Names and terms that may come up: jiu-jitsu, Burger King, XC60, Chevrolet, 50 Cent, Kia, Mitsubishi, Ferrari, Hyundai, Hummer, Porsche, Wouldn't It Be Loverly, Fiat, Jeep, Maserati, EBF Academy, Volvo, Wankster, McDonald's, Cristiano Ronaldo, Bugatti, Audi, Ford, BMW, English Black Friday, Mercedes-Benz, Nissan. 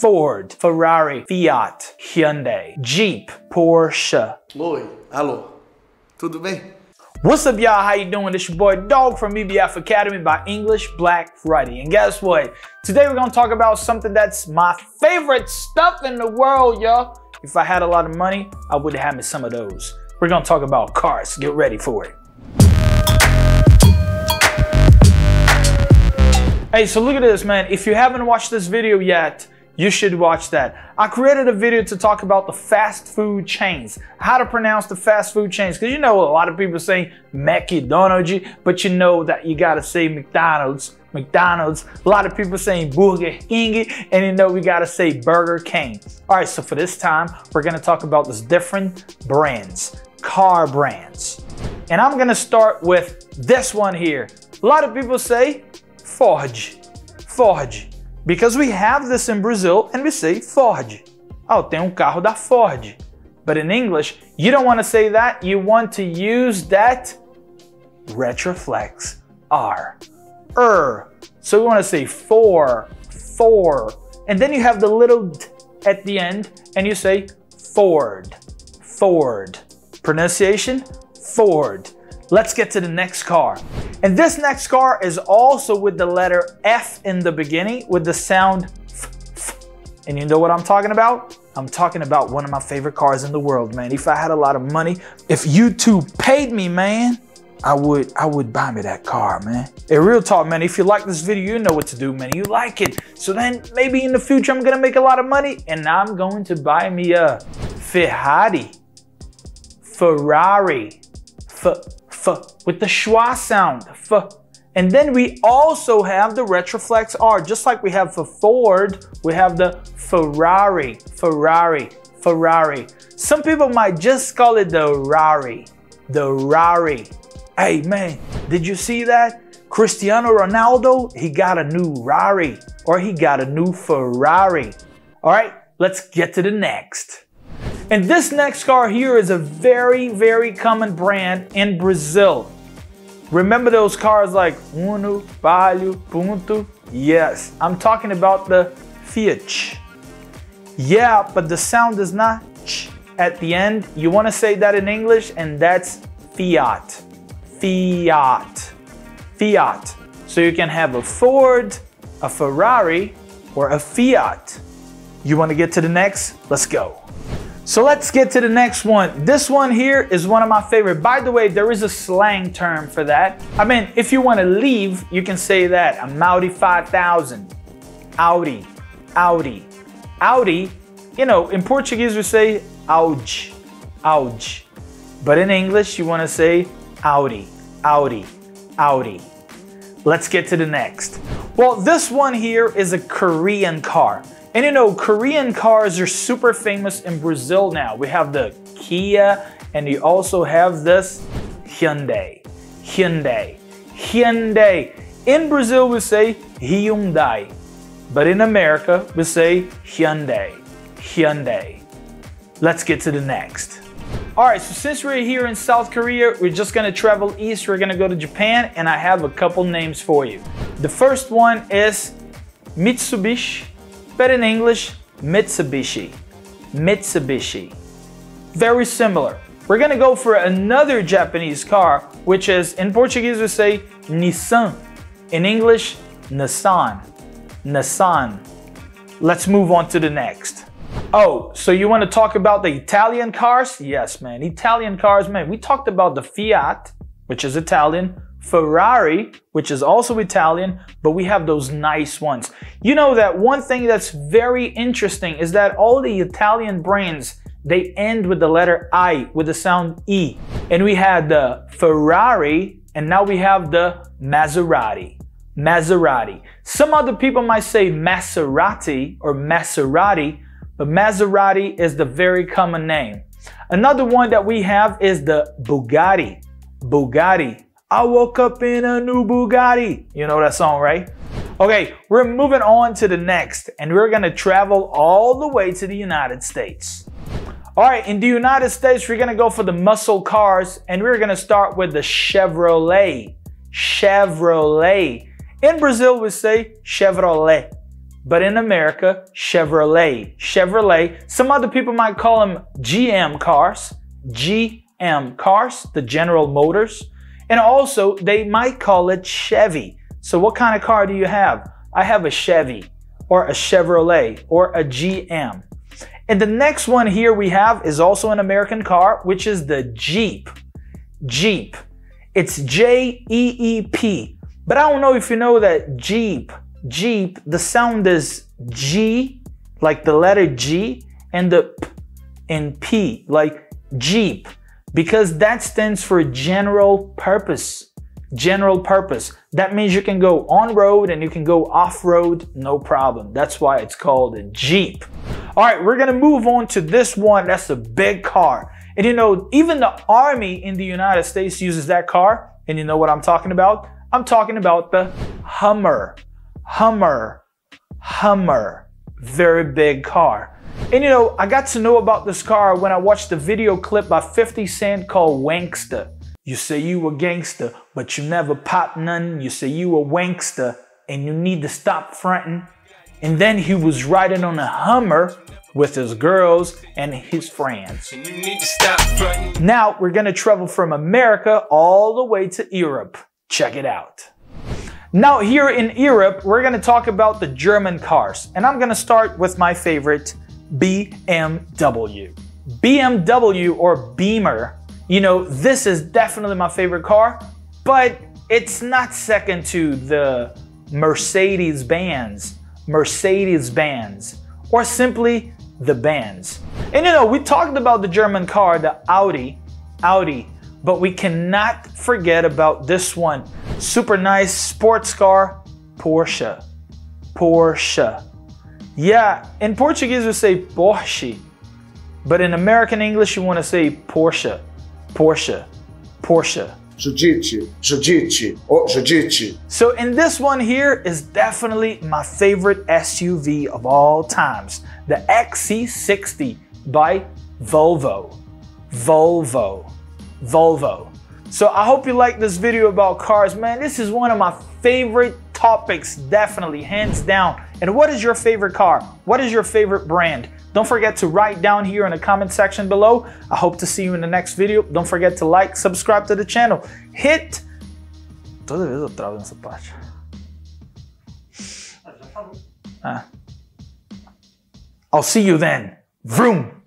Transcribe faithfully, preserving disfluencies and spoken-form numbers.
Ford, Ferrari, Fiat, Hyundai, Jeep, Porsche. Oi, alô, tudo bem? What's up, y'all? How you doing? This your boy Dog from E B F Academy by English Black Friday. And guess what? Today we're gonna talk about something that's my favorite stuff in the world, y'all. If I had a lot of money, I would have me some of those. We're gonna talk about cars. Get ready for it. Hey, so look at this, man. If you haven't watched this video yet, you should watch that. I created a video to talk about the fast food chains, how to pronounce the fast food chains, because you know a lot of people say McDonald's, but you know that you gotta say McDonald's, McDonald's. A lot of people saying Burger King, and you know we gotta say Burger King. All right, so for this time, we're gonna talk about these different brands, car brands. And I'm gonna start with this one here. A lot of people say Ford, Ford, because we have this in Brazil and we say Ford. Oh, tem um carro da Ford. But in English, you don't want to say that, you want to use that retroflex, R, er. So we want to say for, for, and then you have the little d at the end and you say Ford, Ford. Pronunciation, Ford. Let's get to the next car. And this next car is also with the letter F in the beginning with the sound F, F. And you know what I'm talking about? I'm talking about one of my favorite cars in the world, man. If I had a lot of money, if YouTube paid me, man, I would, I would buy me that car, man. Hey, real talk, man, if you like this video, you know what to do, man. You like it. So then maybe in the future, I'm gonna make a lot of money and I'm going to buy me a Ferrari, Ferrari, Fer with the schwa sound, F. And then we also have the retroflex R, just like we have for Ford, we have the Ferrari, Ferrari, Ferrari. Some people might just call it the Rari, the Rari. Hey man, did you see that? Cristiano Ronaldo, he got a new Rari, or he got a new Ferrari. All right, let's get to the next. And this next car here is a very, very common brand in Brazil. Remember those cars like Uno, Palio, Punto? Yes, I'm talking about the Fiat. Yeah, but the sound is not ch at the end. You want to say that in English, and that's Fiat. Fiat. Fiat. So you can have a Ford, a Ferrari, or a Fiat. You want to get to the next? Let's go. So let's get to the next one. This one here is one of my favorite. By the way, there is a slang term for that. I mean, if you want to leave, you can say that. I'm Audi five thousand. Audi. Audi. Audi. You know, in Portuguese we say Audi. Audi. But in English you want to say Audi. Audi. Audi. Let's get to the next. Well, this one here is a Korean car. And you know, Korean cars are super famous in Brazil now. We have the Kia, and you also have this Hyundai, Hyundai, Hyundai. In Brazil, we say Hyundai, but in America, we say Hyundai, Hyundai. Let's get to the next. All right, so since we're here in South Korea, we're just gonna travel east, we're gonna go to Japan, and I have a couple names for you. The first one is Mitsubishi. But in English, Mitsubishi, Mitsubishi. Very similar. We're gonna go for another Japanese car, which is, in Portuguese we say Nissan. In English, Nissan, Nissan. Let's move on to the next. Oh, so you wanna talk about the Italian cars? Yes, man, Italian cars, man. We talked about the Fiat, which is Italian, Ferrari, which is also Italian, but we have those nice ones. You know that one thing that's very interesting is that all the Italian brands, they end with the letter I, with the sound E. And we had the Ferrari, and now we have the Maserati, Maserati. Some other people might say Maserati or Maserati, but Maserati is the very common name. Another one that we have is the Bugatti, Bugatti. I woke up in a new Bugatti. You know that song, right? Okay, we're moving on to the next, and we're gonna travel all the way to the United States. All right, in the United States, we're gonna go for the muscle cars, and we're gonna start with the Chevrolet. Chevrolet. In Brazil, we say Chevrolet. But in America, Chevrolet. Chevrolet, some other people might call them G M cars. G M cars, the General Motors. And also, they might call it Chevy. So what kind of car do you have? I have a Chevy, or a Chevrolet, or a G M. And the next one here we have is also an American car, which is the Jeep. Jeep. It's J E E P. But I don't know if you know that Jeep, Jeep, the sound is G, like the letter G, and the P and P, like Jeep, because that stands for general purpose. General purpose. That means you can go on road and you can go off road, no problem. That's why it's called a Jeep. All right, we're gonna move on to this one. That's a big car. And you know, even the Army in the United States uses that car. And you know what I'm talking about? I'm talking about the Hummer. Hummer. Hummer. Very big car. And you know, I got to know about this car when I watched the video clip by fifty cent called Wankster. You say you a gangster, but you never pop none. You say you a wankster, and you need to stop frontin'. And then he was riding on a Hummer with his girls and his friends. And you need to stop frontin'. Now we're gonna travel from America all the way to Europe. Check it out. Now here in Europe, we're gonna talk about the German cars. And I'm gonna start with my favorite, B M W. B M W or Beamer. You know, this is definitely my favorite car, but it's not second to the Mercedes-Benz, Mercedes-Benz, or simply the Benz. And you know, we talked about the German car, the Audi, Audi, but we cannot forget about this one. Super nice sports car, Porsche, Porsche. Yeah, in Portuguese we say Porsche, but in American English you want to say Porsche. Porsche, Porsche. Jiu-jitsu, jiu-jitsu, oh, jiu-jitsu. So in this one here is definitely my favorite S U V of all times, the X C sixty by Volvo, Volvo, Volvo. So I hope you like this video about cars, man. This is one of my favorite topics, definitely, hands down. And what is your favorite car? What is your favorite brand? Don't forget to write down here in the comment section below. I hope to see you in the next video. Don't forget to like, subscribe to the channel. Hit. Toda vez eu travo nessa parte. Ah. I'll see you then. Vroom.